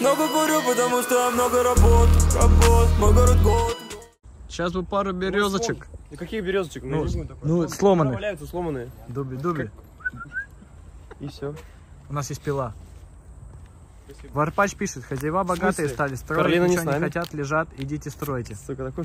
Много курю, потому что много работ, мой город год. Сейчас бы пару березочек. Да какие березочек? Ну сломанные. Валяются сломанные. Дуби. И все. У нас есть пила. Спасибо. Варпач пишет, хозяева богатые стали, строить ничего не хотят, лежат, идите стройте. Сука, такой шум.